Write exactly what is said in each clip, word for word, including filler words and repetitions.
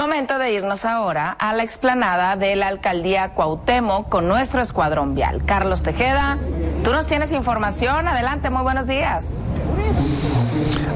Momento de irnos ahora a la explanada de la Alcaldía Cuauhtémoc con nuestro escuadrón vial. Carlos Tejeda, tú nos tienes información. Adelante, muy buenos días.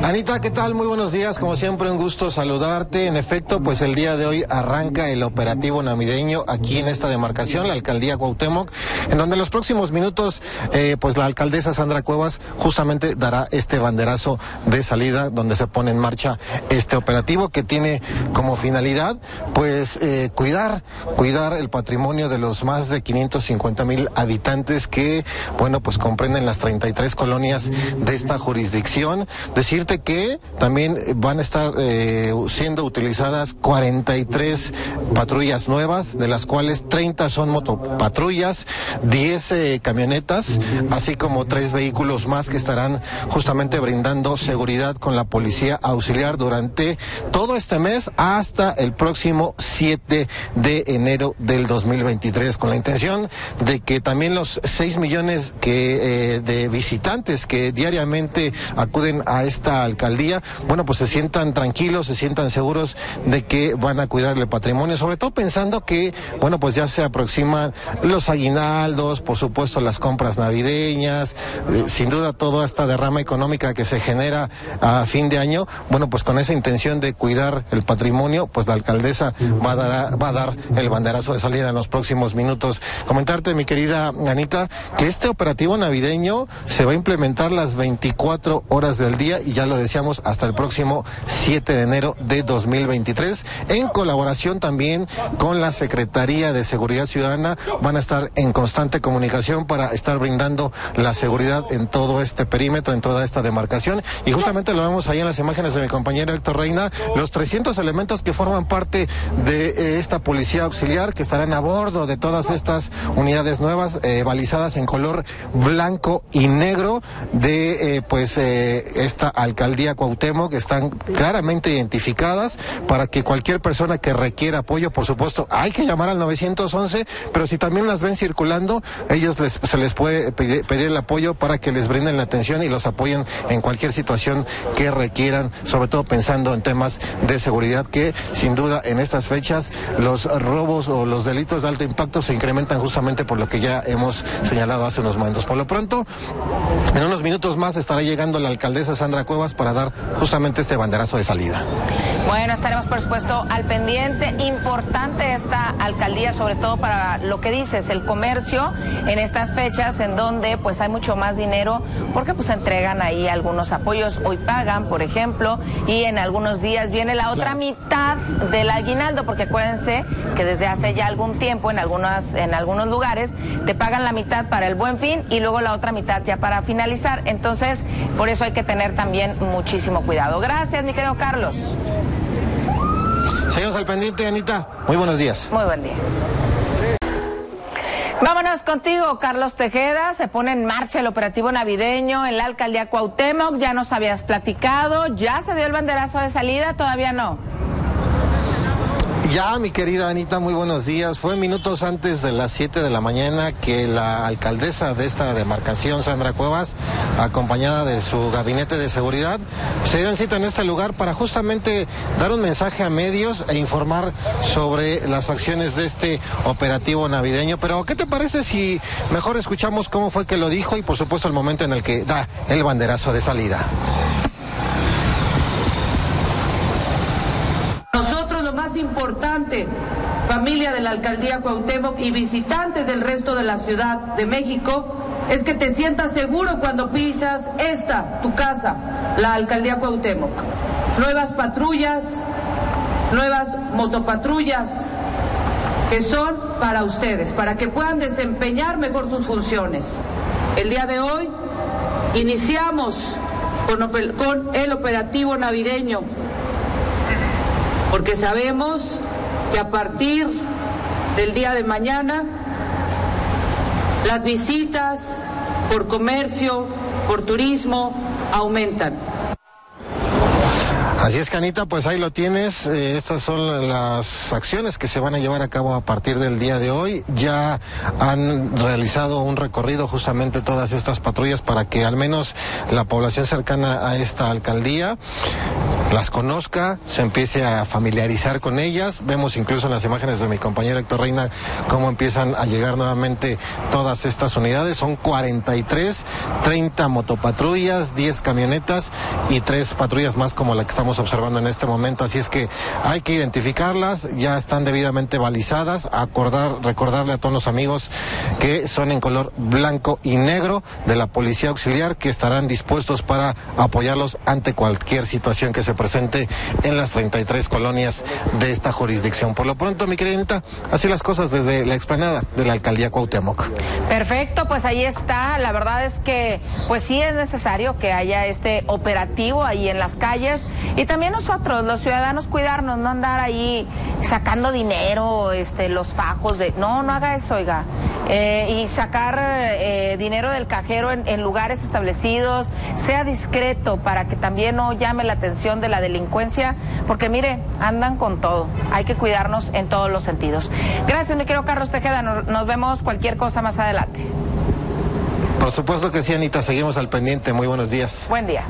Anita, ¿qué tal? Muy buenos días, como siempre un gusto saludarte. En efecto, pues el día de hoy arranca el operativo navideño aquí en esta demarcación, la Alcaldía Cuauhtémoc, en donde en los próximos minutos, eh, pues la alcaldesa Sandra Cuevas justamente dará este banderazo de salida donde se pone en marcha este operativo que tiene como finalidad, pues eh, cuidar, cuidar el patrimonio de los más de quinientos cincuenta mil habitantes que, bueno, pues comprenden las treinta y tres colonias de esta jurisdicción. Decirte que también van a estar eh, siendo utilizadas cuarenta y tres patrullas nuevas, de las cuales treinta son motopatrullas, diez eh, camionetas, así como tres vehículos más que estarán justamente brindando seguridad con la policía auxiliar durante todo este mes hasta el próximo siete de enero del dos mil veintitrés, con la intención de que también los seis millones que, eh, de visitantes que diariamente acuden a esta alcaldía, bueno, pues se sientan tranquilos, se sientan seguros de que van a cuidar el patrimonio, sobre todo pensando que, bueno, pues ya se aproximan los aguinaldos, por supuesto las compras navideñas, eh, sin duda toda esta derrama económica que se genera a fin de año. Bueno, pues con esa intención de cuidar el patrimonio, pues la alcaldesa va a dar, va a dar el banderazo de salida en los próximos minutos. Comentarte, mi querida Anita, que este operativo navideño se va a implementar las veinticuatro horas del día y ya lo decíamos, hasta el próximo siete de enero de dos mil veintitrés, en colaboración también con la Secretaría de Seguridad Ciudadana. Van a estar en constante comunicación para estar brindando la seguridad en todo este perímetro, en toda esta demarcación, y justamente lo vemos ahí en las imágenes de mi compañero Héctor Reina, los trescientos elementos que forman parte de eh, esta policía auxiliar que estarán a bordo de todas estas unidades nuevas, eh, balizadas en color blanco y negro de eh, pues eh, esta Alcaldía Cuauhtémoc, que están claramente identificadas para que cualquier persona que requiera apoyo, por supuesto, hay que llamar al nueve once, pero si también las ven circulando, ellos les, se les puede pedir, pedir el apoyo para que les brinden la atención y los apoyen en cualquier situación que requieran, sobre todo pensando en temas de seguridad que, sin duda, en estas fechas, los robos o los delitos de alto impacto se incrementan justamente por lo que ya hemos señalado hace unos momentos. Por lo pronto, en unos minutos más estará llegando la alcaldesa Sandra Cuevas para dar justamente este banderazo de salida. Bueno, estaremos por supuesto al pendiente. Importante esta alcaldía, sobre todo para lo que dices, el comercio en estas fechas en donde pues hay mucho más dinero, porque pues entregan ahí algunos apoyos, hoy pagan, por ejemplo, y en algunos días viene la otra mitad del aguinaldo, porque acuérdense que desde hace ya algún tiempo en algunas, en algunos lugares te pagan la mitad para el Buen Fin y luego la otra mitad ya para finalizar. Entonces, por eso hay que tener también muchísimo cuidado. Gracias, mi querido Carlos. Seguimos al pendiente, Anita. Muy buenos días. Muy buen día. Vámonos contigo, Carlos Tejeda. Se pone en marcha el operativo navideño en la Alcaldía Cuauhtémoc. Ya nos habías platicado. ¿Ya se dio el banderazo de salida? Todavía no. Ya, mi querida Anita, muy buenos días. Fue minutos antes de las siete de la mañana que la alcaldesa de esta demarcación, Sandra Cuevas, acompañada de su gabinete de seguridad, se dieron cita en este lugar para justamente dar un mensaje a medios e informar sobre las acciones de este operativo navideño. Pero, ¿qué te parece si mejor escuchamos cómo fue que lo dijo y, por supuesto, el momento en el que da el banderazo de salida? Más importante, familia de la Alcaldía Cuauhtémoc y visitantes del resto de la Ciudad de México, es que te sientas seguro cuando pisas esta, tu casa, la Alcaldía Cuauhtémoc. Nuevas patrullas, nuevas motopatrullas que son para ustedes, para que puedan desempeñar mejor sus funciones. El día de hoy iniciamos con, con el operativo navideño, porque sabemos que a partir del día de mañana las visitas por comercio, por turismo aumentan. Así es, Canita, pues ahí lo tienes. Eh, estas son las acciones que se van a llevar a cabo a partir del día de hoy. Ya han realizado un recorrido justamente todas estas patrullas para que al menos la población cercana a esta alcaldía las conozca, se empiece a familiarizar con ellas. Vemos incluso en las imágenes de mi compañero Héctor Reina cómo empiezan a llegar nuevamente todas estas unidades. Son cuarenta y tres, treinta motopatrullas, diez camionetas y tres patrullas más como la que estamos observando en este momento. Así es que hay que identificarlas, ya están debidamente balizadas. Acordar, recordarle a todos los amigos que son en color blanco y negro de la Policía Auxiliar, que estarán dispuestos para apoyarlos ante cualquier situación que se presente en las treinta y tres colonias de esta jurisdicción. Por lo pronto, mi querida Anita, así las cosas desde la explanada de la Alcaldía Cuauhtémoc. Perfecto, pues ahí está. La verdad es que pues sí es necesario que haya este operativo ahí en las calles, y también nosotros, los ciudadanos, cuidarnos, no andar ahí sacando dinero, este, los fajos de... No, no haga eso, oiga. Eh, y sacar eh, dinero del cajero en, en lugares establecidos, sea discreto para que también no llame la atención de la delincuencia, porque mire, andan con todo, hay que cuidarnos en todos los sentidos. Gracias, mi querido Carlos Tejeda, nos, nos vemos cualquier cosa más adelante. Por supuesto que sí, Anita, seguimos al pendiente, muy buenos días. Buen día.